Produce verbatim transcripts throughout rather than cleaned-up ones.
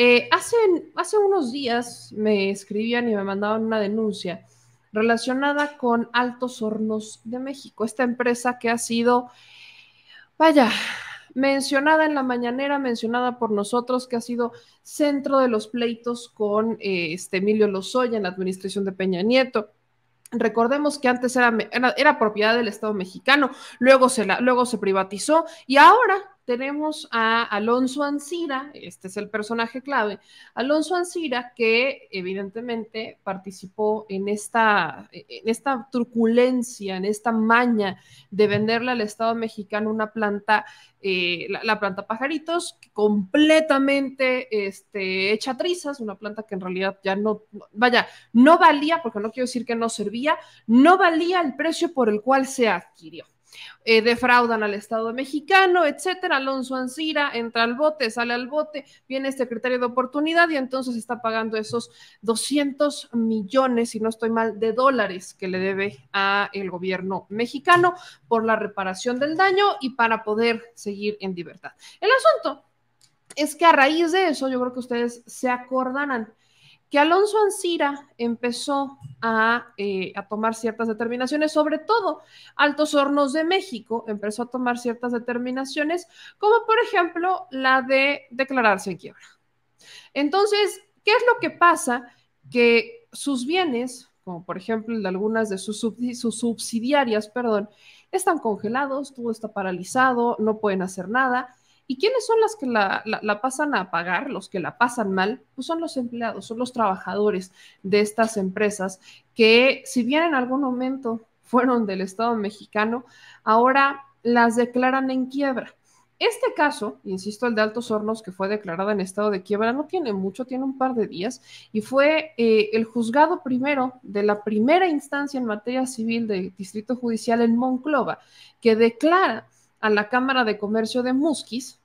Eh, hace, hace unos días me escribían y me mandaban una denuncia relacionada con Altos Hornos de México, esta empresa que ha sido, vaya, mencionada en la mañanera, mencionada por nosotros, que ha sido centro de los pleitos con eh, este Emilio Lozoya en la administración de Peña Nieto. Recordemos que antes era, era, era propiedad del Estado mexicano, luego se, la, luego se privatizó y ahora tenemos a Alonso Ancira, este es el personaje clave, Alonso Ancira, que evidentemente participó en esta, en esta truculencia, en esta maña de venderle al Estado mexicano una planta, eh, la, la planta Pajaritos, completamente este, hecha trizas, una planta que en realidad ya no, vaya, no valía, porque no quiero decir que no servía, no valía el precio por el cual se adquirió. Eh, defraudan al Estado mexicano, etcétera. Alonso Ancira entra al bote, sale al bote, viene este criterio de oportunidad y entonces está pagando esos doscientos millones, si no estoy mal, de dólares que le debe a el gobierno mexicano por la reparación del daño y para poder seguir en libertad. El asunto es que a raíz de eso, yo creo que ustedes se acordarán que Alonso Ancira empezó a, eh, a tomar ciertas determinaciones, sobre todo Altos Hornos de México empezó a tomar ciertas determinaciones, como por ejemplo la de declararse en quiebra. Entonces, ¿qué es lo que pasa? Que sus bienes, como por ejemplo el de algunas de sus, subsidi sus subsidiarias, perdón, están congelados, todo está paralizado, no pueden hacer nada. ¿Y quiénes son las que la, la, la pasan a pagar, los que la pasan mal? Pues son los empleados, son los trabajadores de estas empresas que, si bien en algún momento fueron del Estado mexicano, ahora las declaran en quiebra. Este caso, insisto, el de Altos Hornos, que fue declarada en estado de quiebra, no tiene mucho, tiene un par de días, y fue eh, el juzgado primero de la primera instancia en materia civil del Distrito Judicial en Monclova, que declara a la Cámara de Comercio de Musquis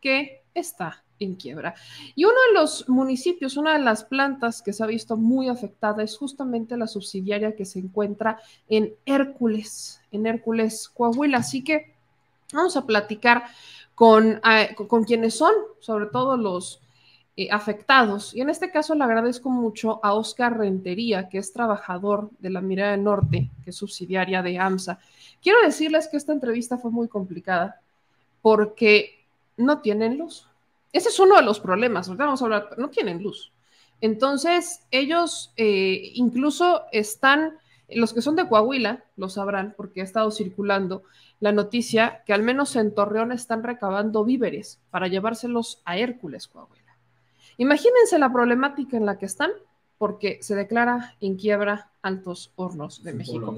que está en quiebra. Y uno de los municipios, una de las plantas que se ha visto muy afectada es justamente la subsidiaria que se encuentra en Hércules, en Hércules Coahuila. Así que vamos a platicar con, eh, con, con quienes son, sobre todo los eh, afectados. Y en este caso le agradezco mucho a Oscar Rentería, que es trabajador de la Mirada del Norte, que es subsidiaria de AMSA. Quiero decirles que esta entrevista fue muy complicada porque no tienen luz. Ese es uno de los problemas, ahorita vamos a hablar, no tienen luz. Entonces, ellos eh, incluso están, los que son de Coahuila lo sabrán porque ha estado circulando la noticia que al menos en Torreón están recabando víveres para llevárselos a Hércules Coahuila. Imagínense la problemática en la que están, porque se declara en quiebra Altos Hornos de México.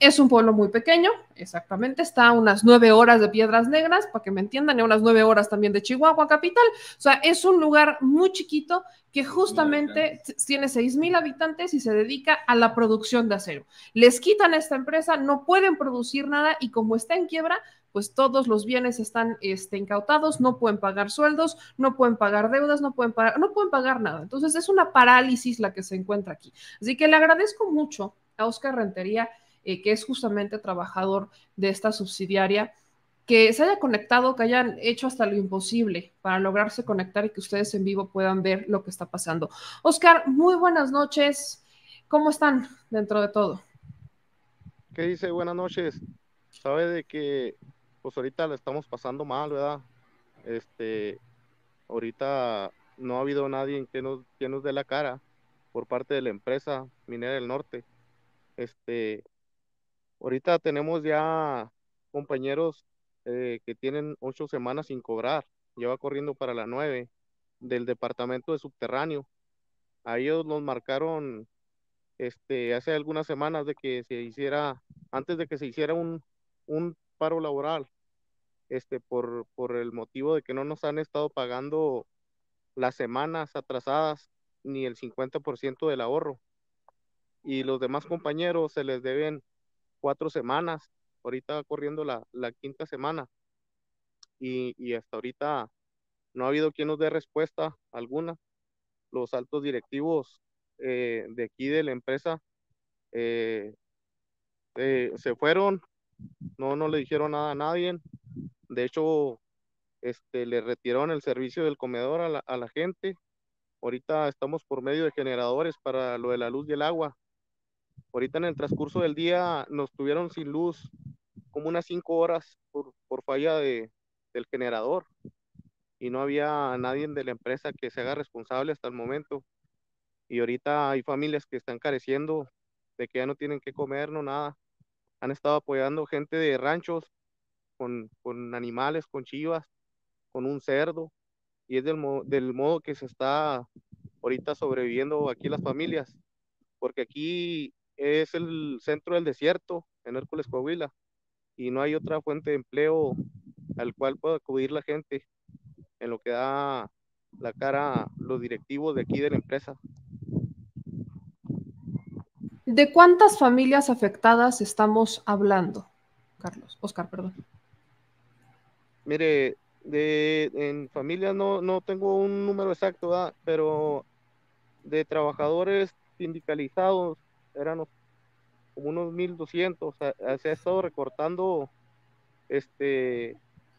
Es un pueblo muy pequeño, exactamente, está a unas nueve horas de Piedras Negras, para que me entiendan, y a unas nueve horas también de Chihuahua, capital. O sea, es un lugar muy chiquito que justamente tiene seis mil habitantes y se dedica a la producción de acero. Les quitan a esta empresa, no pueden producir nada y como está en quiebra, pues todos los bienes están este, incautados, no pueden pagar sueldos, no pueden pagar deudas, no pueden pagar, no pueden pagar nada. Entonces es una parálisis la que se encuentra aquí. Así que le agradezco mucho a Oscar Rentería, eh, que es justamente trabajador de esta subsidiaria, que se haya conectado, que hayan hecho hasta lo imposible para lograrse conectar y que ustedes en vivo puedan ver lo que está pasando. Oscar, muy buenas noches. ¿Cómo están dentro de todo? ¿Qué dice? Buenas noches. Sabe de que pues ahorita la estamos pasando mal, ¿verdad? Este, ahorita no ha habido nadie que nos, que nos dé la cara por parte de la empresa Minera del Norte. Este, ahorita tenemos ya compañeros eh, que tienen ocho semanas sin cobrar, lleva corriendo para las nueve, del departamento de subterráneo. A ellos los marcaron este, hace algunas semanas de que se hiciera, antes de que se hiciera un, un paro laboral. Este, por, por el motivo de que no nos han estado pagando las semanas atrasadas ni el cincuenta por ciento del ahorro, y los demás compañeros se les deben cuatro semanas, ahorita corriendo la, la quinta semana, y, y hasta ahorita no ha habido quien nos dé respuesta alguna. Los altos directivos eh, de aquí de la empresa eh, eh, se fueron, no, no le dijeron nada a nadie. De hecho, este, le retiraron el servicio del comedor a la, a la gente, Ahorita estamos por medio de generadores para lo de la luz y el agua. Ahorita en el transcurso del día nos tuvieron sin luz como unas cinco horas por, por falla de, del generador. Y no había nadie de la empresa que se haga responsable hasta el momento. Y ahorita hay familias que están careciendo de que ya no tienen que comer, no nada. Han estado apoyando gente de ranchos con, con animales, con chivas, con un cerdo. Y es del, del modo que se está ahorita sobreviviendo aquí las familias. Porque aquí es el centro del desierto, en Hércules Coahuila. Y no hay otra fuente de empleo al cual pueda acudir la gente. En lo que da la cara los directivos de aquí de la empresa. ¿De cuántas familias afectadas estamos hablando, Carlos? Oscar, perdón. Mire, de, en familias no, no tengo un número exacto, ¿verdad? Pero de trabajadores sindicalizados eran como unos mil doscientos. Se ha estado recortando este,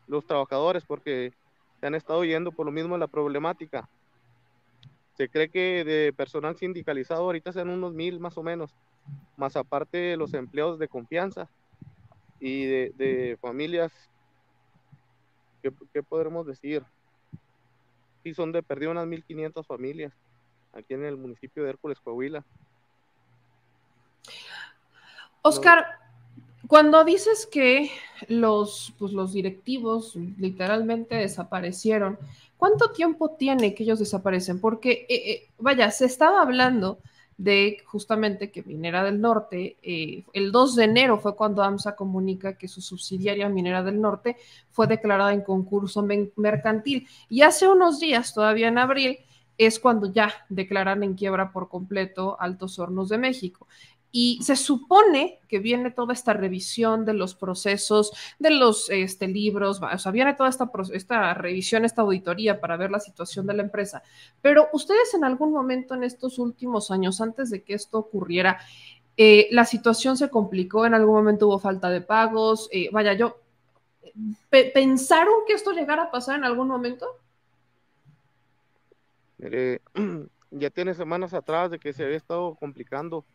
los trabajadores porque se han estado yendo por lo mismo la problemática. Se cree que de personal sindicalizado ahorita sean unos mil más o menos, más aparte de los empleados de confianza y de, de familias, ¿qué, qué podremos decir? Sí, son de perdido unas mil quinientas familias aquí en el municipio de Hércules Coahuila. Oscar, ¿no? Cuando dices que los, pues los directivos literalmente desaparecieron, ¿cuánto tiempo tiene que ellos desaparecen? Porque, eh, eh, vaya, se estaba hablando de justamente que Minera del Norte, eh, el dos de enero fue cuando AMSA comunica que su subsidiaria Minera del Norte fue declarada en concurso mercantil. Y hace unos días, todavía en abril, es cuando ya declaran en quiebra por completo Altos Hornos de México. Y se supone que viene toda esta revisión de los procesos, de los este, libros, o sea, viene toda esta, esta revisión, esta auditoría para ver la situación de la empresa. Pero ustedes en algún momento en estos últimos años, antes de que esto ocurriera, eh, la situación se complicó, en algún momento hubo falta de pagos, eh, vaya, yo, pe- ¿pensaron que esto llegara a pasar en algún momento? Mire, ya tiene semanas atrás de que se había estado complicando.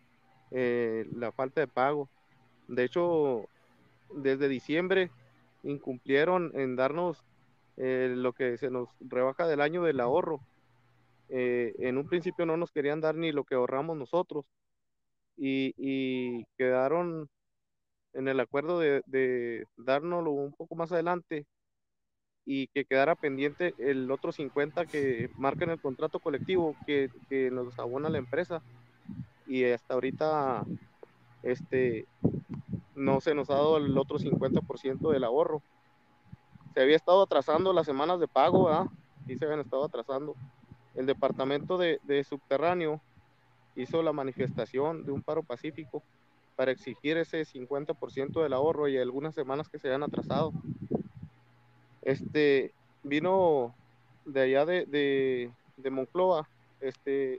Eh, la falta de pago. De hecho, desde diciembre incumplieron en darnos eh, lo que se nos rebaja del año del ahorro. Eh, en un principio no nos querían dar ni lo que ahorramos nosotros y, y quedaron en el acuerdo de, de dárnoslo un poco más adelante y que quedara pendiente el otro cincuenta que marca en el contrato colectivo que, que nos abona la empresa. Y hasta ahorita este, no se nos ha dado el otro cincuenta por ciento del ahorro. Se había estado atrasando las semanas de pago, ¿verdad? Sí se habían estado atrasando. El departamento de, de subterráneo hizo la manifestación de un paro pacífico para exigir ese cincuenta por ciento del ahorro y algunas semanas que se habían atrasado. Este, vino de allá de, de, de Monclova, este...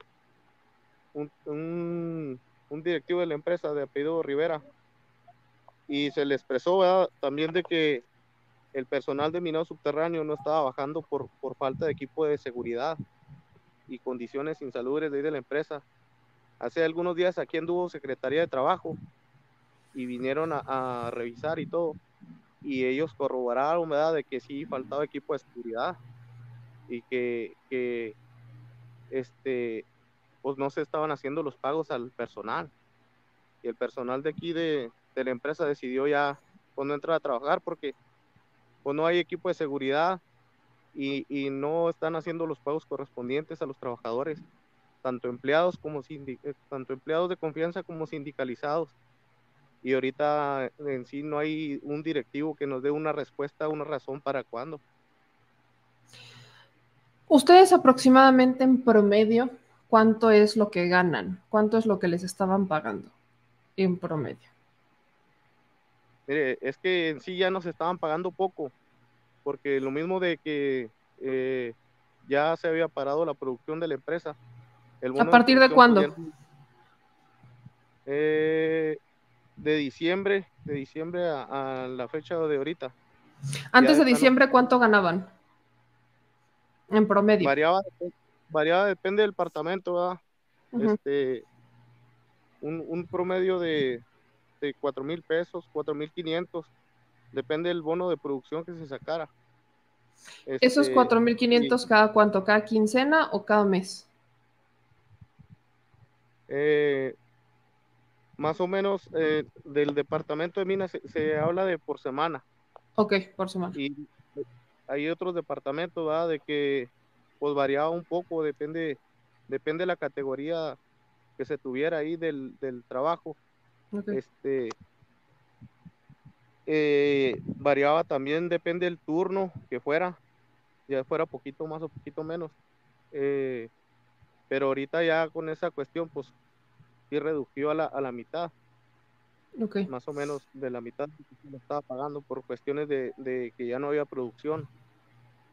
Un, un, un directivo de la empresa de apellido Rivera y se le expresó, ¿verdad?, también de que el personal de minado subterráneo no estaba bajando por, por falta de equipo de seguridad y condiciones insalubres de ahí de la empresa. Hace algunos días aquí anduvo Secretaría de Trabajo y vinieron a, a revisar y todo y ellos corroboraron, ¿verdad?, de que sí faltaba equipo de seguridad y que, que este pues no se estaban haciendo los pagos al personal. Y el personal de aquí de, de la empresa decidió ya cuando entrar a trabajar porque pues no hay equipo de seguridad y, y no están haciendo los pagos correspondientes a los trabajadores, tanto empleados, como tanto empleados de confianza como sindicalizados. Y ahorita en sí no hay un directivo que nos dé una respuesta, una razón para cuándo. Ustedes aproximadamente en promedio, ¿cuánto es lo que ganan? ¿Cuánto es lo que les estaban pagando en promedio? Mire, es que en sí ya nos estaban pagando poco, porque lo mismo de que eh, ya se había parado la producción de la empresa. El bono ¿A partir de, de cuándo? Ayer, eh, de diciembre, de diciembre a, a la fecha de ahorita. Antes ya de diciembre, ¿cuánto ganaban en promedio? Variaba de variada, depende del departamento, ¿verdad? Uh-huh. Este, un, un promedio de, de cuatro mil pesos, cuatro mil quinientos, depende del bono de producción que se sacara. Este, ¿esos cuatro mil quinientos cada cuánto? ¿Cada quincena o cada mes? Eh, más o menos eh, del departamento de Minas se, se habla de por semana. Ok, por semana. Y hay otros departamentos, ¿verdad?, de que pues variaba un poco, depende depende de la categoría que se tuviera ahí del, del trabajo. Okay. Este eh, variaba también, depende del turno que fuera, ya fuera poquito más o poquito menos. Eh, pero ahorita ya con esa cuestión, pues sí redució a la, a la mitad. Okay. Más o menos de la mitad lo estaba pagando por cuestiones de, de que ya no había producción.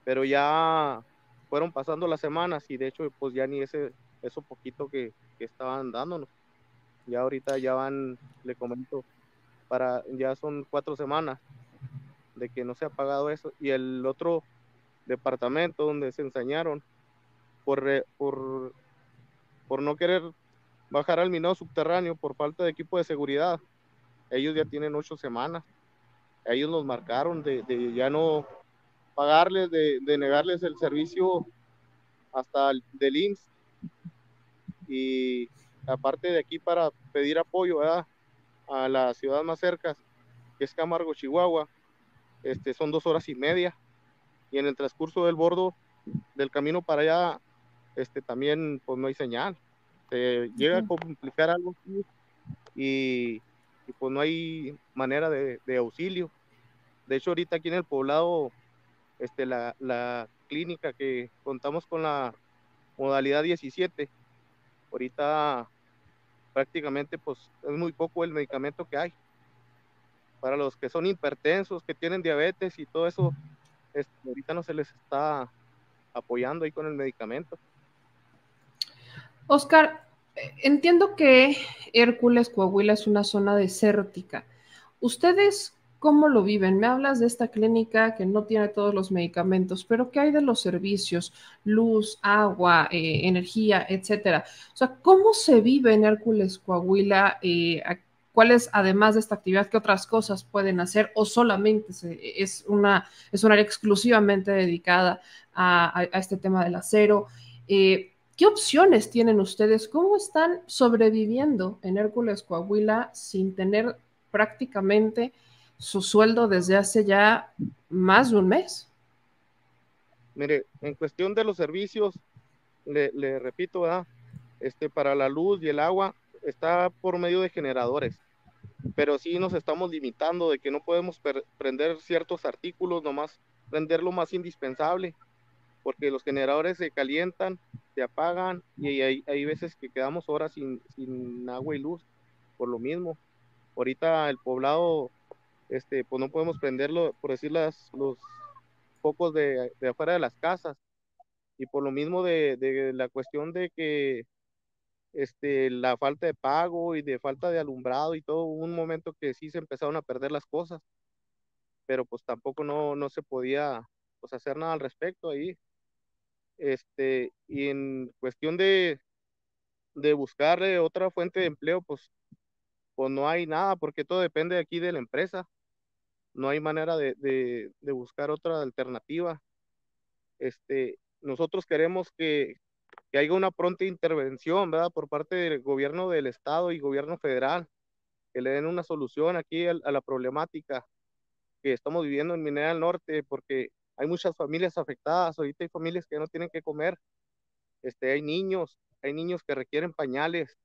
Pero ya fueron pasando las semanas y de hecho pues ya ni ese eso poquito que, que estaban dándonos. Ya ahorita ya van, le comento, para ya son cuatro semanas de que no se ha pagado eso. Y el otro departamento donde se ensañaron por, por, por no querer bajar al minado subterráneo por falta de equipo de seguridad, ellos ya tienen ocho semanas. Ellos nos marcaron de, de ya no pagarles, de, de negarles el servicio hasta el, del I M S S. Y aparte de aquí para pedir apoyo, ¿verdad?, a la ciudad más cerca, que es Camargo, Chihuahua, este, son dos horas y media. Y en el transcurso del bordo del camino para allá, este, también pues no hay señal. Se llega a complicar algo y... y pues no hay manera de, de auxilio. De hecho, ahorita aquí en el poblado, este, la, la clínica que contamos con la modalidad diecisiete, ahorita prácticamente pues es muy poco el medicamento que hay. Para los que son hipertensos, que tienen diabetes y todo eso, este, ahorita no se les está apoyando ahí con el medicamento. Oscar, entiendo que Hércules Coahuila es una zona desértica. ¿Ustedes cómo lo viven? Me hablas de esta clínica que no tiene todos los medicamentos, pero ¿qué hay de los servicios? Luz, agua, eh, energía, etcétera. O sea, ¿cómo se vive en Hércules Coahuila? Eh, ¿Cuáles, además de esta actividad, qué otras cosas pueden hacer? ¿O solamente se, es, una, es una área exclusivamente dedicada a, a, a este tema del acero? Eh, ¿Qué opciones tienen ustedes? ¿Cómo están sobreviviendo en Hércules Coahuila sin tener prácticamente su sueldo desde hace ya más de un mes? Mire, en cuestión de los servicios, le, le repito, ¿verdad?, este, para la luz y el agua está por medio de generadores, pero sí nos estamos limitando de que no podemos prender ciertos artículos, nomás prender lo más indispensable, porque los generadores se calientan, se apagan y hay, hay veces que quedamos horas sin, sin agua y luz por lo mismo. Ahorita el poblado, este, pues no podemos prenderlo, por decir, las, los focos de, de afuera de las casas, y por lo mismo de, de la cuestión de que este, la falta de pago y de falta de alumbrado y todo, hubo un momento que sí se empezaron a perder las cosas, pero pues tampoco no, no se podía pues hacer nada al respecto ahí. Este, y en cuestión de, de buscarle otra fuente de empleo, pues, pues no hay nada, porque todo depende aquí de la empresa. No hay manera de, de, de buscar otra alternativa. Este, nosotros queremos que, que haya una pronta intervención, ¿verdad?, por parte del gobierno del estado y gobierno federal, que le den una solución aquí a, a la problemática que estamos viviendo en Minera del Norte, porque hay muchas familias afectadas. Ahorita hay familias que no tienen que comer, este, hay niños, hay niños que requieren pañales,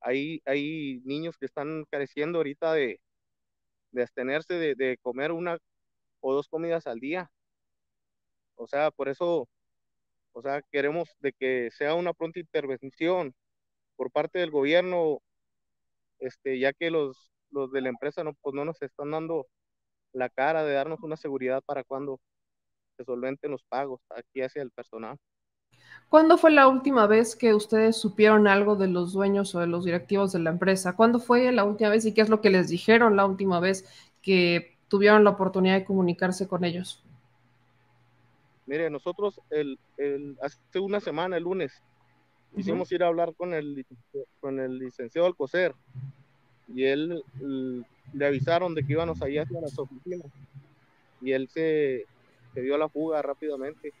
hay, hay niños que están careciendo ahorita de, de abstenerse de, de comer una o dos comidas al día. O sea, por eso, o sea, queremos de que sea una pronta intervención por parte del gobierno, este, ya que los, los de la empresa no, pues no nos están dando la cara de darnos una seguridad para cuando se solventen los pagos aquí hacia el personal. ¿Cuándo fue la última vez que ustedes supieron algo de los dueños o de los directivos de la empresa? ¿Cuándo fue la última vez y qué es lo que les dijeron la última vez que tuvieron la oportunidad de comunicarse con ellos? Mire, nosotros el, el, hace una semana, el lunes, uh-huh. hicimos ir a hablar con el, con el licenciado Alcocer, y él el, le avisaron de que íbamos allá hacia las oficinas, y él se, se dio a la fuga rápidamente,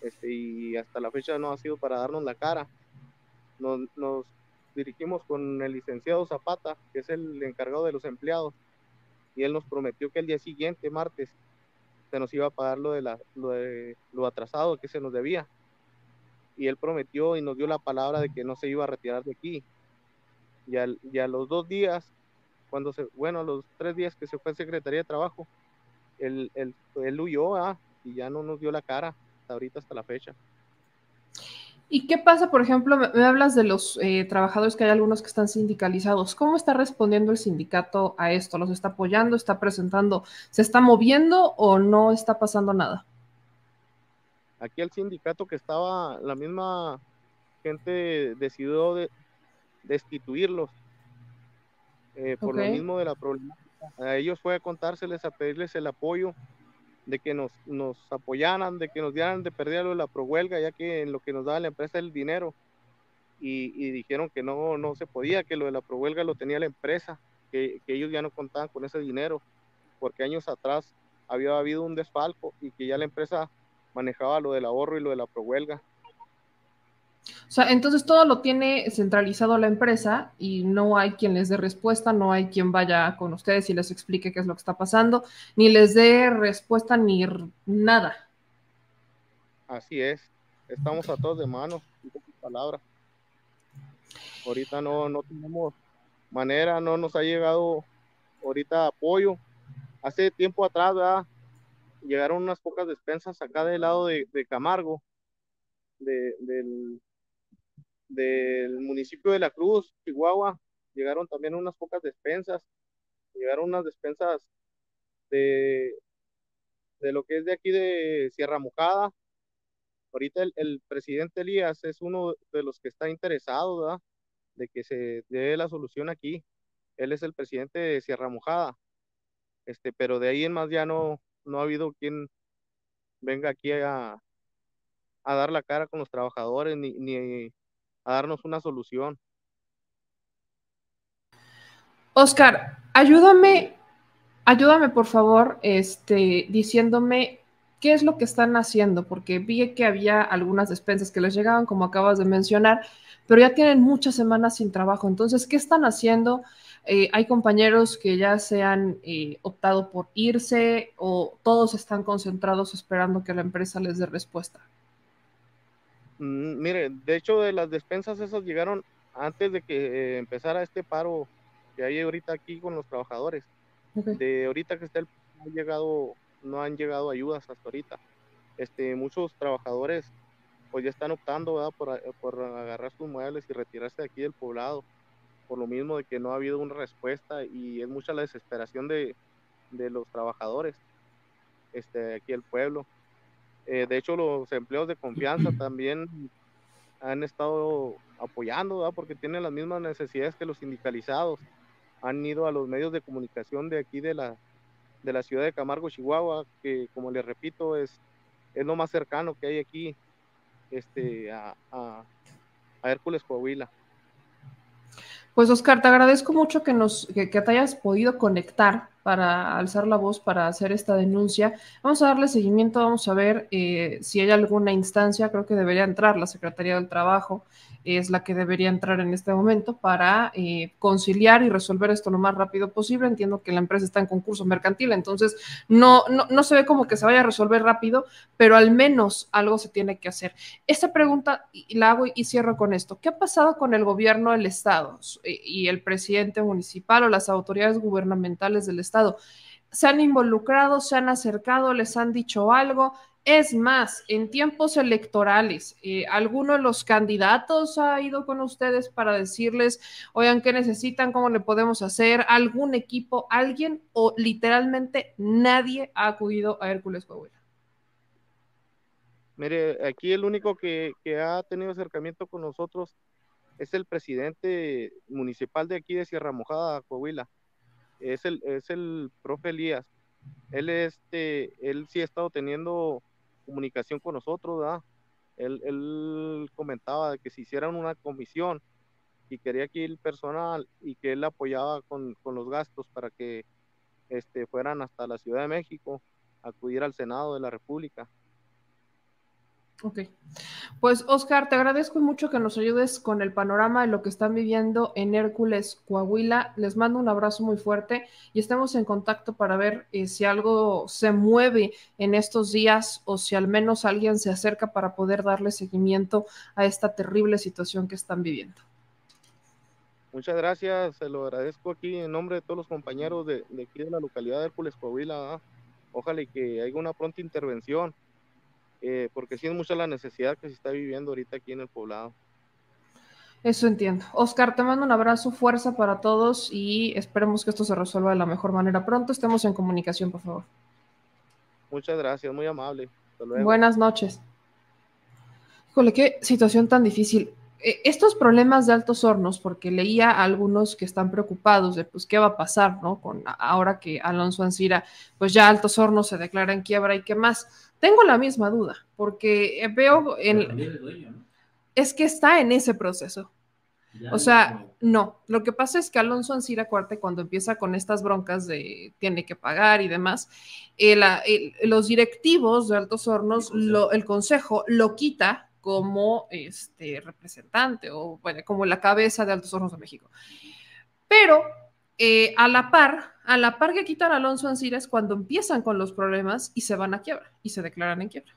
este, y hasta la fecha no ha sido para darnos la cara. Nos, nos dirigimos con el licenciado Zapata, que es el encargado de los empleados, y él nos prometió que el día siguiente, martes, se nos iba a pagar lo de, la, lo, de lo atrasado que se nos debía, y él prometió y nos dio la palabra de que no se iba a retirar de aquí. Y, al, y a los dos días, cuando se, bueno, a los tres días que se fue a Secretaría de Trabajo, él, él, él huyó, ah, y ya no nos dio la cara hasta ahorita, hasta la fecha. ¿Y qué pasa, por ejemplo, me, me hablas de los eh, trabajadores, que hay algunos que están sindicalizados? ¿Cómo está respondiendo el sindicato a esto? ¿Los está apoyando? ¿Está presentando? ¿Se está moviendo o no está pasando nada? Aquí el sindicato que estaba, la misma gente decidió de, destituirlos eh, por okay. lo mismo de la problemática. A ellos fue a contárseles, a pedirles el apoyo, de que nos, nos apoyaran, de que nos dieran de perder lo de la prohuelga, ya que en lo que nos daba la empresa el dinero, y, y dijeron que no, no se podía, que lo de la prohuelga lo tenía la empresa, que, que ellos ya no contaban con ese dinero, porque años atrás había habido un desfalco y que ya la empresa manejaba lo del ahorro y lo de la prohuelga. O sea, entonces todo lo tiene centralizado la empresa y no hay quien les dé respuesta, no hay quien vaya con ustedes y les explique qué es lo que está pasando, ni les dé respuesta ni nada. Así es, estamos a todos de mano, palabra. Ahorita no, no tenemos manera, no nos ha llegado ahorita apoyo. Hace tiempo atrás, ¿verdad?, llegaron unas pocas despensas acá del lado de, de Camargo, de, del... del municipio de La Cruz, Chihuahua. Llegaron también unas pocas despensas, llegaron unas despensas de, de lo que es de aquí de Sierra Mojada. Ahorita el, el presidente Elías es uno de los que está interesado, ¿verdad?, de que se dé la solución aquí. Él es el presidente de Sierra Mojada, este, pero de ahí en más ya no, no ha habido quien venga aquí a, a dar la cara con los trabajadores, ni, ni a darnos una solución. Oscar, ayúdame, ayúdame por favor, este, diciéndome qué es lo que están haciendo, porque vi que había algunas despensas que les llegaban, como acabas de mencionar, pero ya tienen muchas semanas sin trabajo. Entonces, ¿qué están haciendo? Eh, ¿hay compañeros que ya se han eh, optado por irse, o todos están concentrados esperando que la empresa les dé respuesta? Mire, de hecho, de las despensas esas llegaron antes de que eh, empezara este paro que hay ahorita aquí con los trabajadores. Okay. De ahorita que está el, no han llegado, no han llegado ayudas hasta ahorita. Este, muchos trabajadores pues ya están optando, ¿verdad?, por, por agarrar sus muebles y retirarse de aquí del poblado, por lo mismo de que no ha habido una respuesta, y es mucha la desesperación de, de los trabajadores, este, aquí el pueblo. Eh, de hecho, los empleos de confianza también han estado apoyando, ¿verdad?, porque tienen las mismas necesidades que los sindicalizados. Han ido a los medios de comunicación de aquí de la, de la ciudad de Camargo, Chihuahua, que, como les repito, es, es lo más cercano que hay aquí, este, a, a, a Hércules Coahuila. Pues, Oscar, te agradezco mucho que, nos, que, que te hayas podido conectar para alzar la voz, para hacer esta denuncia. Vamos a darle seguimiento, vamos a ver eh, si hay alguna instancia. Creo que debería entrar la Secretaría del Trabajo, es la que debería entrar en este momento para eh, conciliar y resolver esto lo más rápido posible. Entiendo que la empresa está en concurso mercantil, entonces no, no, no se ve como que se vaya a resolver rápido, pero al menos algo se tiene que hacer. Esta pregunta la hago y cierro con esto. ¿Qué ha pasado con el gobierno del Estado y el presidente municipal o las autoridades gubernamentales del Estado? ¿Se han involucrado, se han acercado, les han dicho algo? Es más, en tiempos electorales, eh, ¿alguno de los candidatos ha ido con ustedes para decirles, oigan, qué necesitan, cómo le podemos hacer? ¿Algún equipo, alguien? ¿O literalmente nadie ha acudido a Hércules Coahuila? Mire, aquí el único que, que ha tenido acercamiento con nosotros es el presidente municipal de aquí de Sierra Mojada, Coahuila. Es el, es el profe Elías. Él, este, él sí ha estado teniendo comunicación con nosotros, ¿verdad? Él, él comentaba de que si hicieran una comisión y quería que el personal y que él apoyaba con, con los gastos para que este, fueran hasta la Ciudad de México, acudir al Senado de la República. Ok, pues Oscar, te agradezco mucho que nos ayudes con el panorama de lo que están viviendo en Hércules, Coahuila. Les mando un abrazo muy fuerte y estamos en contacto para ver eh, si algo se mueve en estos días o si al menos alguien se acerca para poder darle seguimiento a esta terrible situación que están viviendo. Muchas gracias, se lo agradezco aquí en nombre de todos los compañeros de, de aquí de la localidad de Hércules, Coahuila. ¿eh? Ojalá y que haya una pronta intervención. Eh, porque sí es mucha la necesidad que se está viviendo ahorita aquí en el poblado. Eso entiendo. Oscar, te mando un abrazo, fuerza para todos y esperemos que esto se resuelva de la mejor manera pronto. Estemos en comunicación, por favor. Muchas gracias, muy amable. Hasta luego. Buenas noches. Híjole, qué situación tan difícil. Estos problemas de Altos Hornos, porque leía a algunos que están preocupados de pues qué va a pasar, ¿no? Con ahora que Alonso Ancira, pues ya Altos Hornos se declara en quiebra y qué más. Tengo la misma duda, porque veo en, es que está en ese proceso. O sea, no, lo que pasa es que Alonso Ancira Cuarte, cuando empieza con estas broncas de tiene que pagar y demás, el, el, los directivos de Altos Hornos, el consejo lo, el consejo, lo quita como este representante o bueno, como la cabeza de Altos Hornos de México. Pero eh, a la par, a la par que quitan a Alonso Ancira es cuando empiezan con los problemas y se van a quiebra y se declaran en quiebra.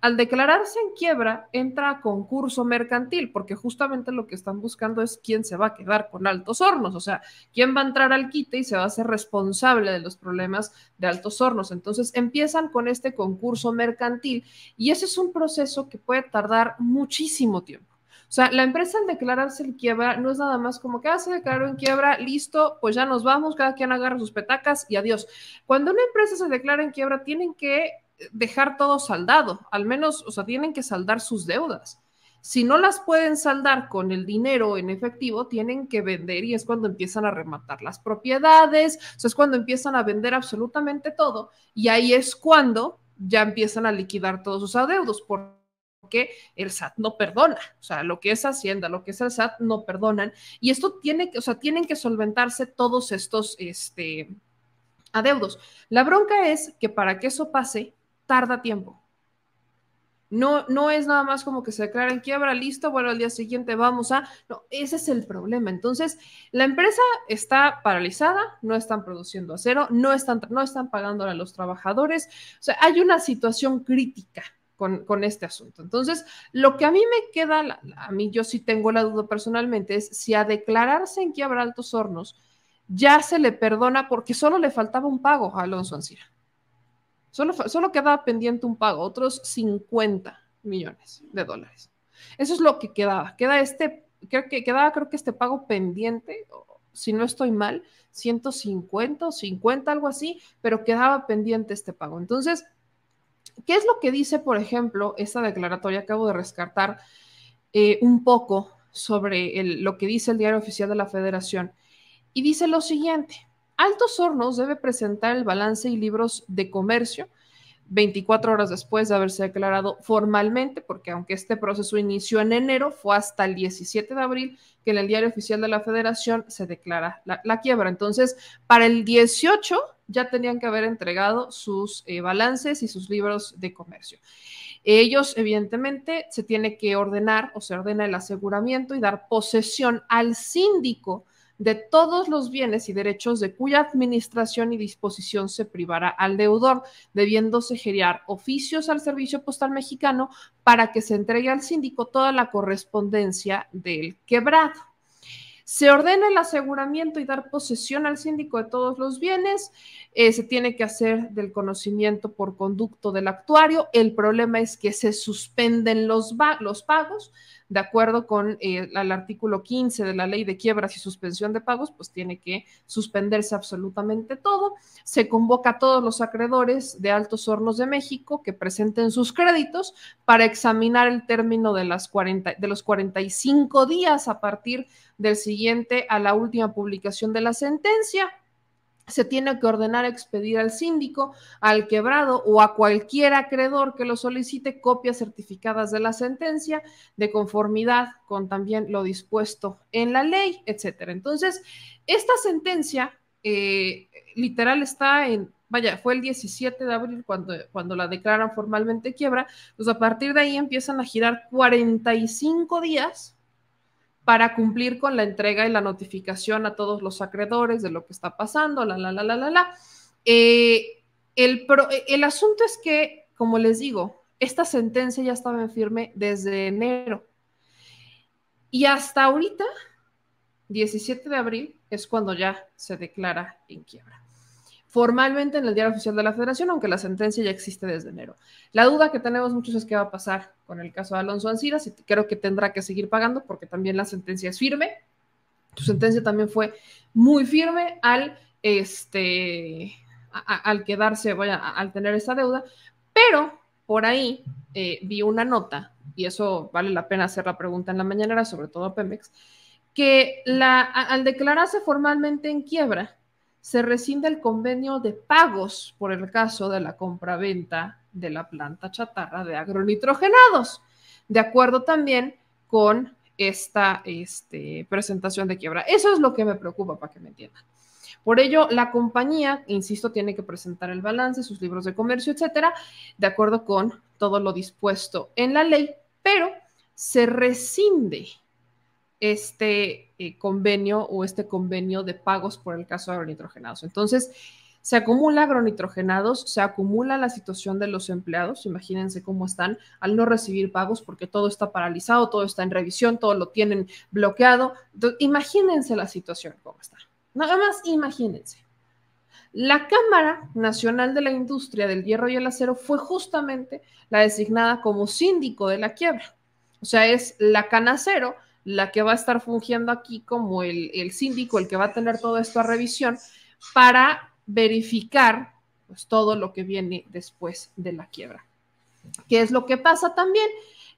Al declararse en quiebra entra a concurso mercantil porque justamente lo que están buscando es quién se va a quedar con Altos Hornos, o sea, quién va a entrar al quite y se va a hacer responsable de los problemas de Altos Hornos. Entonces empiezan con este concurso mercantil y ese es un proceso que puede tardar muchísimo tiempo. O sea, la empresa al declararse en quiebra no es nada más como que ah, se declaró en quiebra, listo, pues ya nos vamos, cada quien agarra sus petacas y adiós. Cuando una empresa se declara en quiebra tienen que dejar todo saldado, al menos, o sea, tienen que saldar sus deudas. Si no las pueden saldar con el dinero en efectivo, tienen que vender y es cuando empiezan a rematar las propiedades, o sea, es cuando empiezan a vender absolutamente todo y ahí es cuando ya empiezan a liquidar todos sus adeudos, por que el S A T no perdona, o sea, lo que es Hacienda, lo que es el S A T no perdonan, y esto tiene que, o sea, tienen que solventarse todos estos este, adeudos. La bronca es que para que eso pase, tarda tiempo. No, no es nada más como que se declara en quiebra, listo, bueno, al día siguiente vamos a... No, ese es el problema. Entonces, la empresa está paralizada, no están produciendo acero, no están, no están pagando a los trabajadores, o sea, hay una situación crítica Con, con este asunto. Entonces, lo que a mí me queda, a mí yo sí tengo la duda personalmente, es si a declararse en quiebra Altos Hornos ya se le perdona porque solo le faltaba un pago a Alonso Ancira. Solo, solo quedaba pendiente un pago, otros cincuenta millones de dólares. Eso es lo que quedaba. Queda este, creo que quedaba creo que este pago pendiente, si no estoy mal, ciento cincuenta o cincuenta, algo así, pero quedaba pendiente este pago. Entonces, ¿qué es lo que dice, por ejemplo, esta declaratoria? Acabo de rescatar eh, un poco sobre el, lo que dice el Diario Oficial de la Federación. Y dice lo siguiente. Altos Hornos debe presentar el balance y libros de comercio veinticuatro horas después de haberse declarado formalmente, porque aunque este proceso inició en enero, fue hasta el diecisiete de abril que en el Diario Oficial de la Federación se declara la, la quiebra. Entonces, para el dieciocho ya tenían que haber entregado sus eh, balances y sus libros de comercio. Ellos, evidentemente, se tiene que ordenar o se ordena el aseguramiento y dar posesión al síndico de todos los bienes y derechos de cuya administración y disposición se privará al deudor, debiéndose generar oficios al Servicio Postal Mexicano para que se entregue al síndico toda la correspondencia del quebrado. Se ordena el aseguramiento y dar posesión al síndico de todos los bienes. Eh, se tiene que hacer del conocimiento por conducto del actuario. El problema es que se suspenden los, los pagos. De acuerdo con eh, el artículo quince de la Ley de Quiebras y Suspensión de Pagos, pues tiene que suspenderse absolutamente todo. Se convoca a todos los acreedores de Altos Hornos de México que presenten sus créditos para examinar el término de, las cuarenta, de los cuarenta y cinco días a partir del siguiente a la última publicación de la sentencia. se tiene que ordenar expedir al síndico, al quebrado o a cualquier acreedor que lo solicite copias certificadas de la sentencia de conformidad con también lo dispuesto en la ley, etcétera. Entonces, esta sentencia eh, literal está en, vaya, fue el diecisiete de abril cuando, cuando la declaran formalmente quiebra, pues a partir de ahí empiezan a girar cuarenta y cinco días para cumplir con la entrega y la notificación a todos los acreedores de lo que está pasando, la, la, la, la, la, la. Eh, el, pro, el asunto es que, como les digo, esta sentencia ya estaba en firme desde enero. Y hasta ahorita, diecisiete de abril, es cuando ya se declara en quiebra. Formalmente en el Diario Oficial de la Federación, aunque la sentencia ya existe desde enero. La duda que tenemos muchos es qué va a pasar con el caso de Alonso Ancira, si creo que tendrá que seguir pagando porque también la sentencia es firme. Tu sentencia también fue muy firme al, este, a, a, al quedarse, vaya, a, al tener esa deuda, pero por ahí eh, vi una nota, y eso vale la pena hacer la pregunta en la mañanera, sobre todo a Pemex, que la, a, al declararse formalmente en quiebra, se rescinde el convenio de pagos por el caso de la compraventa de la planta chatarra de agronitrogenados, de acuerdo también con esta este, presentación de quiebra. Eso es lo que me preocupa, para que me entiendan. Por ello, la compañía, insisto, tiene que presentar el balance, sus libros de comercio, etcétera, de acuerdo con todo lo dispuesto en la ley, pero se rescinde este eh, convenio o este convenio de pagos por el caso de agronitrogenados. Entonces, se acumula agronitrogenados, se acumula la situación de los empleados, imagínense cómo están al no recibir pagos porque todo está paralizado, todo está en revisión, todo lo tienen bloqueado. Entonces, imagínense la situación, cómo está. Nada más imagínense. La Cámara Nacional de la Industria del Hierro y el Acero fue justamente la designada como síndico de la quiebra. O sea, es la canacero la que va a estar fungiendo aquí como el, el síndico, el que va a tener todo esto a revisión para verificar pues, todo lo que viene después de la quiebra. ¿Qué es lo que pasa también?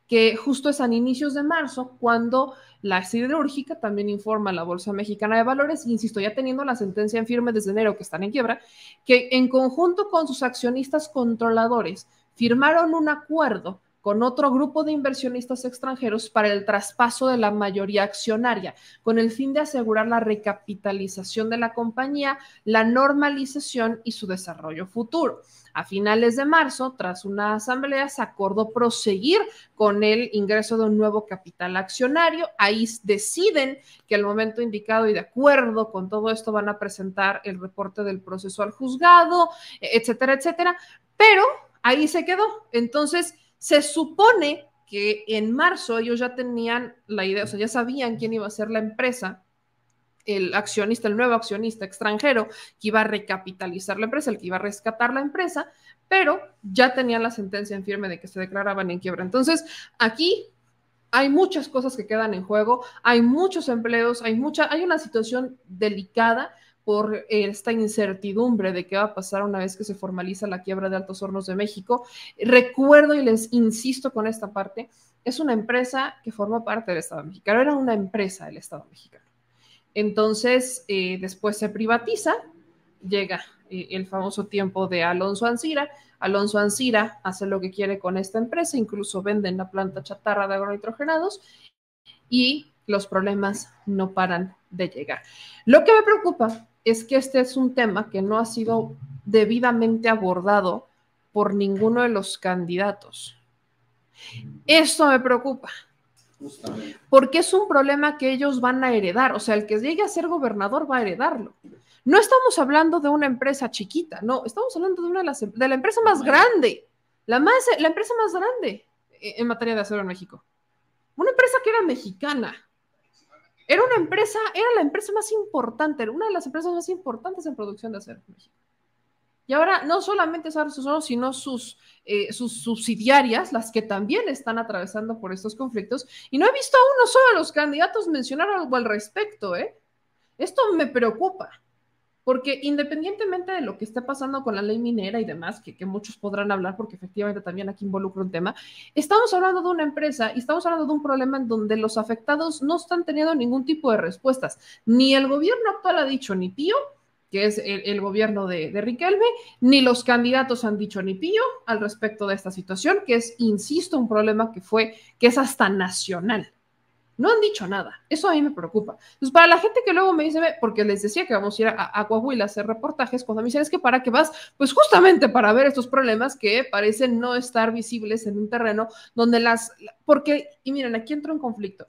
Que justo es a inicios de marzo cuando la siderúrgica también informa a la Bolsa Mexicana de Valores, insisto, ya teniendo la sentencia en firme desde enero que están en quiebra, que en conjunto con sus accionistas controladores firmaron un acuerdo con otro grupo de inversionistas extranjeros para el traspaso de la mayoría accionaria, con el fin de asegurar la recapitalización de la compañía, la normalización y su desarrollo futuro. A finales de marzo, tras una asamblea, se acordó proseguir con el ingreso de un nuevo capital accionario. Ahí deciden que al momento indicado y de acuerdo con todo esto van a presentar el reporte del proceso al juzgado, etcétera, etcétera. Pero ahí se quedó. Entonces, se supone que en marzo ellos ya tenían la idea, o sea, ya sabían quién iba a ser la empresa, el accionista, el nuevo accionista extranjero que iba a recapitalizar la empresa, el que iba a rescatar la empresa, pero ya tenían la sentencia en firme de que se declaraban en quiebra. Entonces, aquí hay muchas cosas que quedan en juego, hay muchos empleos, hay mucha, hay una situación delicada por esta incertidumbre de qué va a pasar una vez que se formaliza la quiebra de Altos Hornos de México. Recuerdo y les insisto con esta parte, es una empresa que forma parte del Estado mexicano, era una empresa del Estado mexicano. Entonces, eh, después se privatiza, llega eh, el famoso tiempo de Alonso Ancira, Alonso Ancira hace lo que quiere con esta empresa, incluso venden la planta chatarra de agronitrogenados y los problemas no paran de llegar. Lo que me preocupa es que este es un tema que no ha sido debidamente abordado por ninguno de los candidatos. Esto me preocupa, porque es un problema que ellos van a heredar, o sea, el que llegue a ser gobernador va a heredarlo. No estamos hablando de una empresa chiquita, no, estamos hablando de, una de, las, de la empresa más grande, la, más, la empresa más grande en materia de acero en México. Una empresa que era mexicana. Era una empresa, era la empresa más importante, era una de las empresas más importantes en producción de acero en México. Y ahora no solamente es Arcelor, sino sus, eh, sus subsidiarias, las que también están atravesando por estos conflictos. Y no he visto a uno solo de los candidatos mencionar algo al respecto, ¿eh? Esto me preocupa, porque independientemente de lo que esté pasando con la ley minera y demás, que, que muchos podrán hablar porque efectivamente también aquí involucra un tema, estamos hablando de una empresa y estamos hablando de un problema en donde los afectados no están teniendo ningún tipo de respuestas. Ni el gobierno actual ha dicho, ni Pío, que es el, el gobierno de, de Riquelme, ni los candidatos han dicho ni pío al respecto de esta situación, que es, insisto, un problema que fue, que es hasta nacional. No han dicho nada. Eso a mí me preocupa. Pues para la gente que luego me dice, porque les decía que vamos a ir a, a Coahuila a hacer reportajes, cuando me dicen, es que ¿para qué vas? Pues justamente para ver estos problemas que parecen no estar visibles en un terreno donde las... Porque, y miren, aquí entra un conflicto.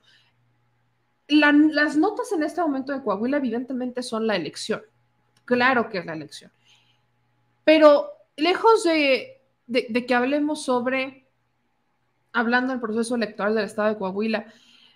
La, las notas en este momento de Coahuila evidentemente son la elección. Claro que es la elección. Pero lejos de, de, de que hablemos sobre, hablando del proceso electoral del estado de Coahuila,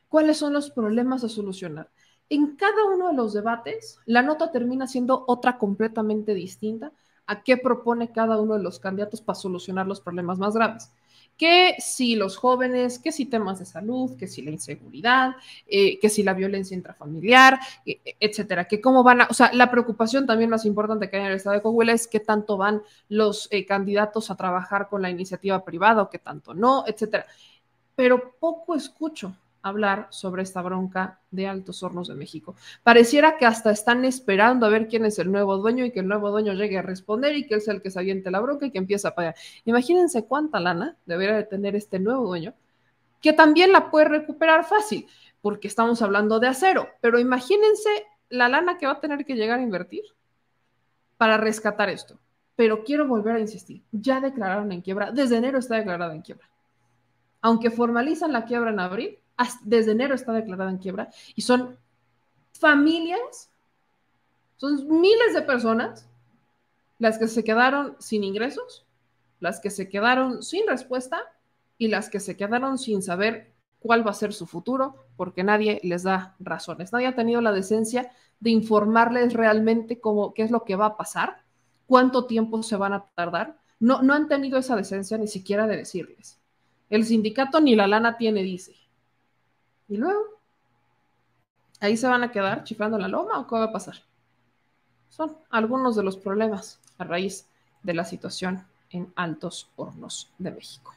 ¿cuáles son los problemas a solucionar? En cada uno de los debates, la nota termina siendo otra completamente distinta a qué propone cada uno de los candidatos para solucionar los problemas más graves. Que si los jóvenes, que si temas de salud, que si la inseguridad, eh, que si la violencia intrafamiliar, eh, etcétera. Que cómo van a... O sea, la preocupación también más importante que hay en el estado de Coahuila es qué tanto van los eh, candidatos a trabajar con la iniciativa privada o qué tanto no, etcétera. Pero poco escucho hablar sobre esta bronca de Altos Hornos de México. Pareciera que hasta están esperando a ver quién es el nuevo dueño y que el nuevo dueño llegue a responder y que él sea el que se aviente la bronca y que empiece a pagar. Imagínense cuánta lana debería de tener este nuevo dueño, que también la puede recuperar fácil, porque estamos hablando de acero, pero imagínense la lana que va a tener que llegar a invertir para rescatar esto. Pero quiero volver a insistir, ya declararon en quiebra, desde enero está declarada en quiebra. Aunque formalizan la quiebra en abril, desde enero está declarada en quiebra y son familias, son miles de personas las que se quedaron sin ingresos, las que se quedaron sin respuesta y las que se quedaron sin saber cuál va a ser su futuro porque nadie les da razones. Nadie ha tenido la decencia de informarles realmente cómo, qué es lo que va a pasar, cuánto tiempo se van a tardar. No, no han tenido esa decencia ni siquiera de decirles. El sindicato ni la lana tiene, dice. Y luego, ¿ahí se van a quedar chiflando la loma o qué va a pasar? Son algunos de los problemas a raíz de la situación en Altos Hornos de México.